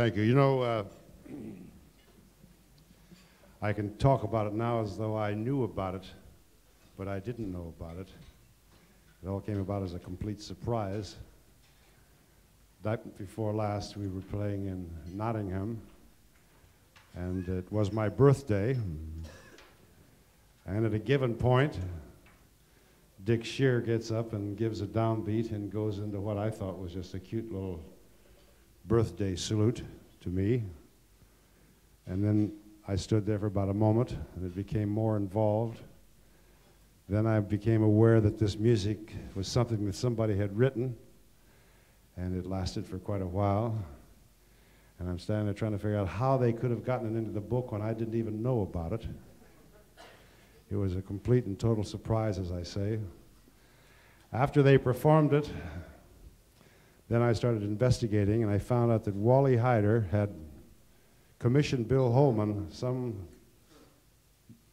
Thank you. You know, I can talk about it now as though I knew about it, but I didn't know about it. It all came about as a complete surprise. Night before last, we were playing in Nottingham, and it was my birthday. And at a given point, Dick Shear gets up and gives a downbeat and goes into what I thought was just a cute little birthday salute to me. And then I stood there for about a moment, and it became more involved. Then I became aware that this music was something that somebody had written, and it lasted for quite a while. And I'm standing there trying to figure out how they could have gotten it into the book when I didn't even know about it. It was a complete and total surprise, as I say. After they performed it, then I started investigating, and I found out that Wally Heider had commissioned Bill Holman some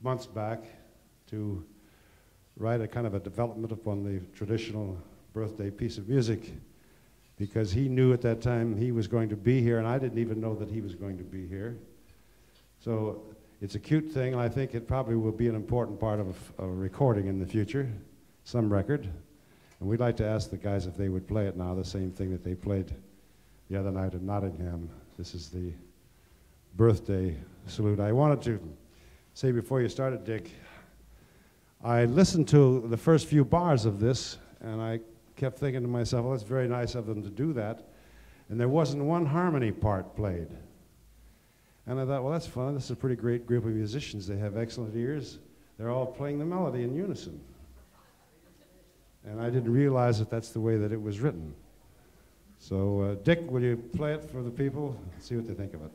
months back to write a kind of a development upon the traditional birthday piece of music, because he knew at that time he was going to be here, and I didn't even know that he was going to be here. So it's a cute thing, and I think it probably will be an important part of a recording in the future, some record. And we'd like to ask the guys if they would play it now, the same thing that they played the other night in Nottingham. This is the birthday salute. I wanted to say before you started, Dick, I listened to the first few bars of this, and I kept thinking to myself, well, it's very nice of them to do that. And there wasn't one harmony part played. And I thought, well, that's fun. This is a pretty great group of musicians. They have excellent ears. They're all playing the melody in unison. And I didn't realize that that's the way that it was written. So Dick, will you play it for the people? See what they think of it.